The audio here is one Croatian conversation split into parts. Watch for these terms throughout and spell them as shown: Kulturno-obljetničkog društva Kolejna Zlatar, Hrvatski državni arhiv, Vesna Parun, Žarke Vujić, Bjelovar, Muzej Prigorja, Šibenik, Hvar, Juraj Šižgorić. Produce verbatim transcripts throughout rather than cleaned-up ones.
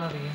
Jugoslavije.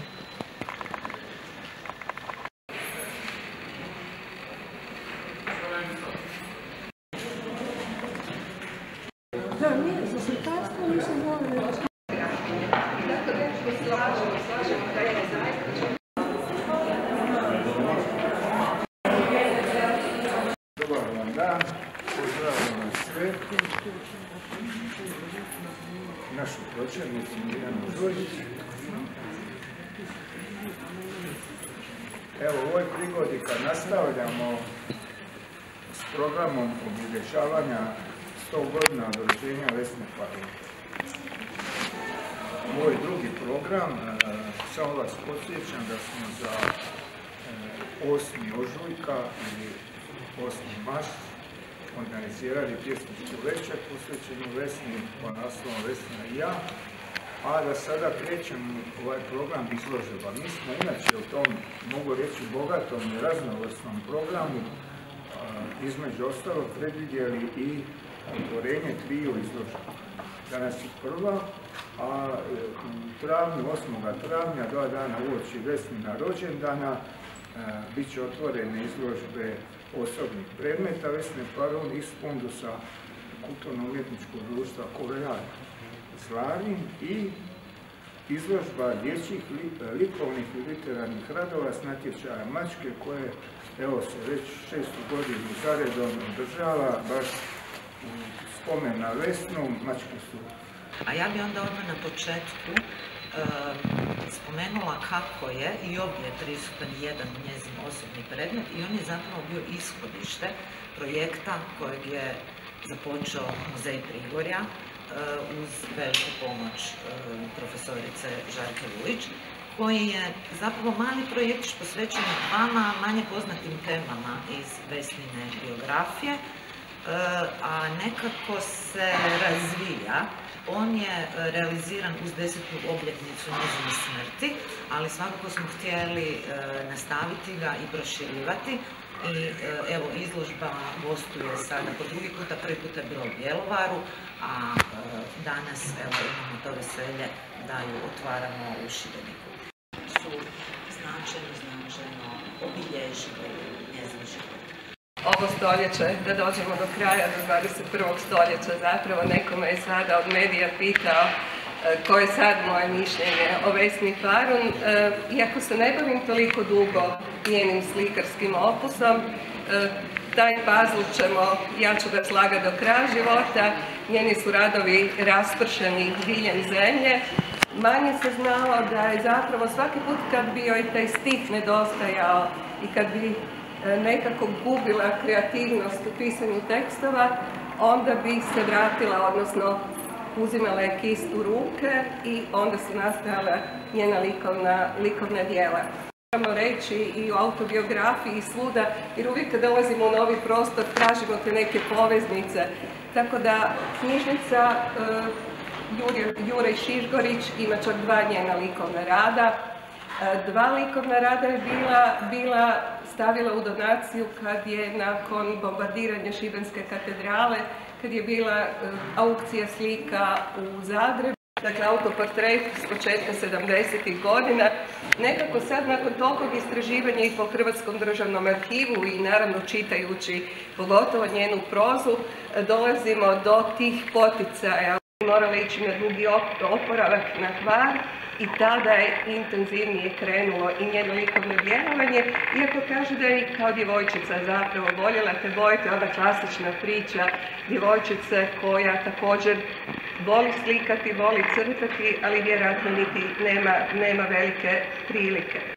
Evo, u ovoj prigodi kad nastavljamo s programom obilježavanja sto godina od rođenja Vesne Parun. Moj drugi program, samo vas podsjećam da smo za osmi ožujka ili osmi mart organizirali pjesničku večer posvećenu Vesni, pod naslovom Vesna i ja. A da sada krećem ovaj program izložba. Mi smo inače u tom, mogu reći, bogatom i raznovrsnom programu između ostalog predvidjeli i otvorenje triju izložba. Danas je prva, a u travnju, osmog travnja, dva dana uoči Vesnina rođendana, bit će otvorene izložbe osobnih predmeta Vesne Parun iz fondusa Kulturno-obljetničkog društva Kolejna Zlatar i izložba dječjih likovnih i literarnih radova s natječaja Mačke koje, evo, se već šestu godinu zaredom održava baš spomen na Vesnu, Mačke su. A ja bi onda odmah na početku spomenula kako je i ovdje prisutan jedan njezin osobni predmet i on je zapravo bio ishodište projekta kojeg je započeo Muzej Prigorja uz veliku pomoć profesorice Žarke Vujić, koji je zapravo mali projektić posvećen dvama manje poznatim temama iz Vesnine biografije, a nekako se razvija. On je realiziran uz desetu obljetnicu njezine smrti, ali svakako smo htjeli nastaviti ga i proširivati. I evo, izložba gostuje sada po drugi puta, prvi puta je bila u Bjelovaru, a danas, evo, imamo to veselje da ju otvaramo u Šibeniku. Su značajno, značajno obilježili njezin život. Ovo stoljeće, da dođemo do kraja, do dvadeset prvog stoljeća, zapravo nekome je sada od medija pitao koje je sad moje mišljenje o Vesni Parun. Iako se ne bavim toliko dugo njenim slikarskim opusom, taj puzzle ćemo, ja ću ga slagati do kraja života. Njeni su radovi raspršeni diljem zemlje. Manje se znalo da je zapravo svaki put kad bi joj taj stih nedostajao i kad bi nekako gubila kreativnost u pisanju tekstova, onda bi se vratila, odnosno uzimala je kist u ruke i onda su nastajala njena likovna djela. Moramo reći i u autobiografiji i svuda, jer uvijek kada dolazimo u novi prostor tražimo te neke poveznice. Tako da knjižnica Juraj Šižgorić ima čak dva njena likovna rada. Dva likovna rada je bila stavila u donaciju kad je nakon bombardiranja Šibenske katedrale, kad je bila aukcija slika u Zagrebu, dakle autoportret s početka sedamdesetih godina. Nekako sad nakon tolikog istraživanja i po Hrvatskom državnom arhivu i naravno čitajući pogotovo njenu prozu, dolazimo do tih poticaja. Morala ići na drugi oporavak na Hvar i tada je intenzivnije krenulo i njeno likovno djelovanje, iako kaže da je i kao djevojčica zapravo voljela te boje, to je ona klasična priča djevojčice koja također voli slikati, voli crtati, ali vjerojatno niti nema velike prilike.